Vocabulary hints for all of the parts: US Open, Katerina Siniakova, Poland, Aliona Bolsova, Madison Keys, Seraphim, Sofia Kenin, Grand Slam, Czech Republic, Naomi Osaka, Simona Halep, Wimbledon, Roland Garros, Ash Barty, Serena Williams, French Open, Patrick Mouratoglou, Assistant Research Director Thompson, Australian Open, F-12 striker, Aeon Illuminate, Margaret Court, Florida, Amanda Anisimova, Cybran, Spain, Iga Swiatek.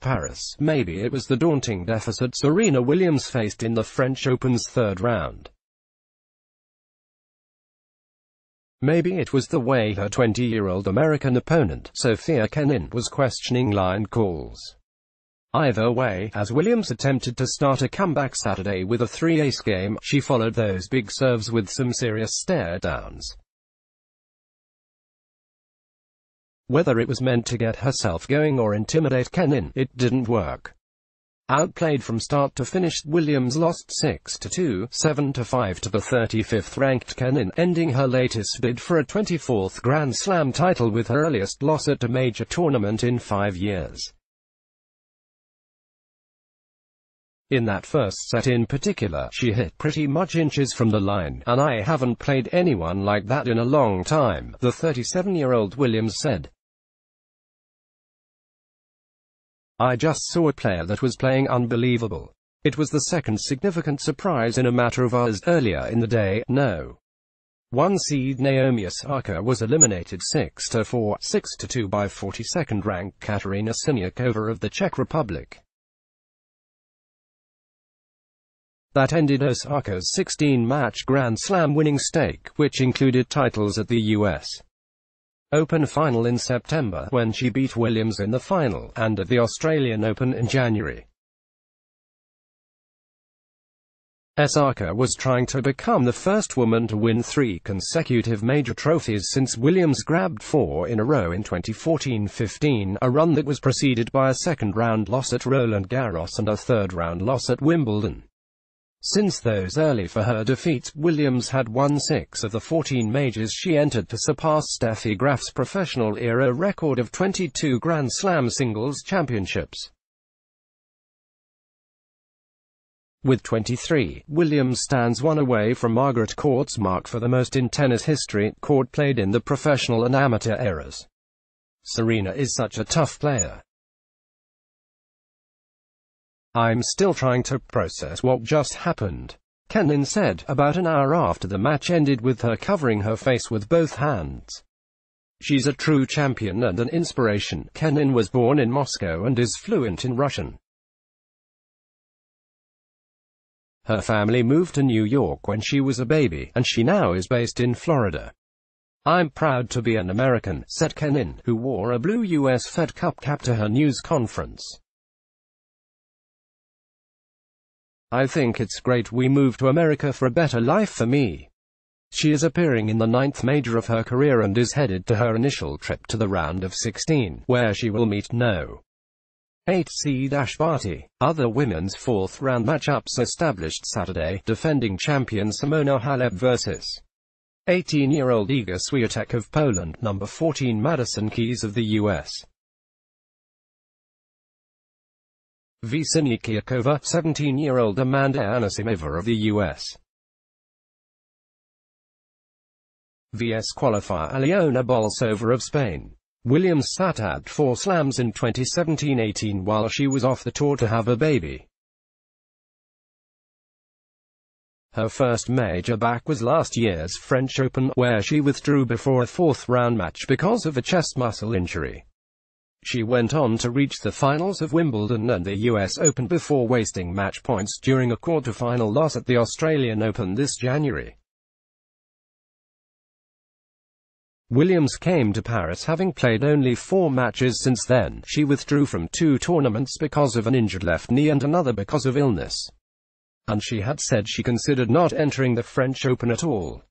Paris. Maybe it was the daunting deficit Serena Williams faced in the French Open's third round. Maybe it was the way her 20-year-old American opponent, Sofia Kenin, was questioning line calls. Either way, as Williams attempted to start a comeback Saturday with a three-ace game, she followed those big serves with some serious stare-downs. Whether it was meant to get herself going or intimidate Kenin, it didn't work. Outplayed from start to finish, Williams lost 6-2, 7-5 to the 35th-ranked Kenin, ending her latest bid for a 24th Grand Slam title with her earliest loss at a major tournament in 5 years. In that first set in particular, she hit pretty much inches from the line, and I haven't played anyone like that in a long time, the 37-year-old Williams said. I just saw a player that was playing unbelievable. It was the second significant surprise in a matter of hours. Earlier in the day, No. 1 seed Naomi Osaka was eliminated 6-4, 6-2 by 42nd-ranked Katerina Siniakova of the Czech Republic. That ended Osaka's 16-match Grand Slam winning streak, which included titles at the US Open final in September, when she beat Williams in the final, and at the Australian Open in January. Osaka was trying to become the first woman to win 3 consecutive major trophies since Williams grabbed 4 in a row in 2014-15, a run that was preceded by a second-round loss at Roland Garros and a third-round loss at Wimbledon. Since those early for her defeats, Williams had won 6 of the 14 majors she entered, to surpass Steffi Graf's professional-era record of 22 Grand Slam singles championships. With 23, Williams stands 1 away from Margaret Court's mark for the most in tennis history. Court played in the professional and amateur eras. Serena is such a tough player. I'm still trying to process what just happened, Kenin said, about an hour after the match ended, with her covering her face with both hands. She's a true champion and an inspiration. Kenin was born in Moscow and is fluent in Russian. Her family moved to New York when she was a baby, and she now is based in Florida. I'm proud to be an American, said Kenin, who wore a blue US Fed Cup cap to her news conference. I think it's great we moved to America for a better life for me. She is appearing in the 9th major of her career and is headed to her initial trip to the round of 16, where she will meet No. 8 seed Ash Barty. Other women's 4th round matchups established Saturday: defending champion Simona Halep versus 18-year-old Iga Swiatek of Poland, number 14 Madison Keys of the US v. Siniakova, 17-year-old Amanda Anisimova of the US vs. qualifier Aliona Bolsova of Spain. Williams sat at 4 slams in 2017-18 while she was off the tour to have a baby. Her first major back was last year's French Open, where she withdrew before a 4th-round match because of a chest muscle injury. She went on to reach the finals of Wimbledon and the US Open before wasting match points during a quarterfinal loss at the Australian Open this January. Williams came to Paris having played only 4 matches since then. She withdrew from 2 tournaments because of an injured left knee and another because of illness. And she had said she considered not entering the French Open at all.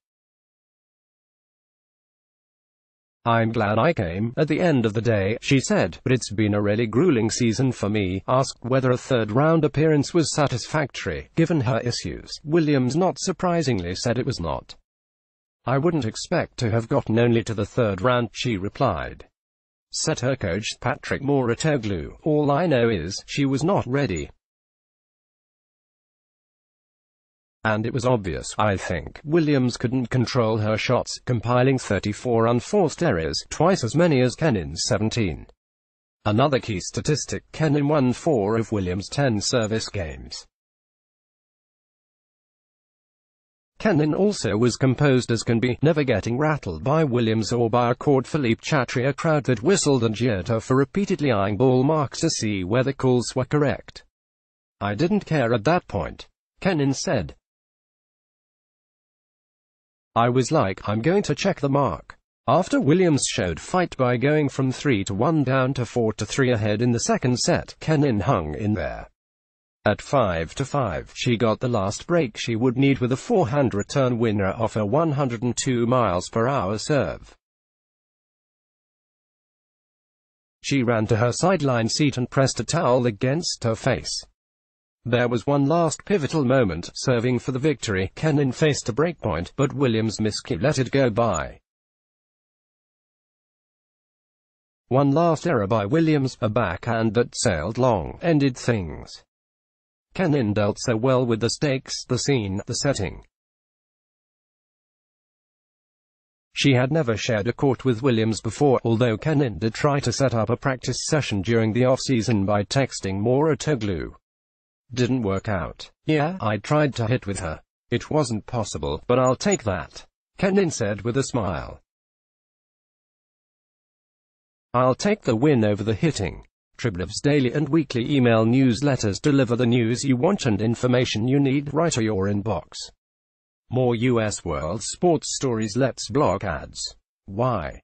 I'm glad I came, at the end of the day, she said, but it's been a really grueling season for me. Asked whether a third-round appearance was satisfactory, given her issues, Williams not surprisingly said it was not. I wouldn't expect to have gotten only to the third round, she replied. Said her coach Patrick Mouratoglou, all I know is, she was not ready. And it was obvious, I think. Williams couldn't control her shots, compiling 34 unforced errors, twice as many as Kenin's 17. Another key statistic: Kenin won 4 of Williams' 10 service games. Kenin also was composed as can be, never getting rattled by Williams or by a Court Philippe Chatrier crowd that whistled and jeered her for repeatedly eyeing ball marks to see whether calls were correct. "I didn't care at that point," Kenin said. "I was like, I'm going to check the mark." After Williams showed fight by going from 3-1 down to 4-3 ahead in the second set, Kenin hung in there. At 5-5, she got the last break she would need with a forehand return winner off her 102-mile-per-hour serve. She ran to her sideline seat and pressed a towel against her face. There was one last pivotal moment, serving for the victory. Kenin faced a breakpoint, but Williams let it go by. One last error by Williams, a backhand that sailed long, ended things. Kenin dealt so well with the stakes, the scene, the setting. She had never shared a court with Williams before, although Kenin did try to set up a practice session during the off-season by texting Mouratoglou. "Didn't work out. Yeah, I tried to hit with her. It wasn't possible, but I'll take that," Kenin said with a smile. "I'll take the win over the hitting." Triblev's daily and weekly email newsletters deliver the news you want and information you need right to your inbox. More US world sports stories. Let's block ads. Why?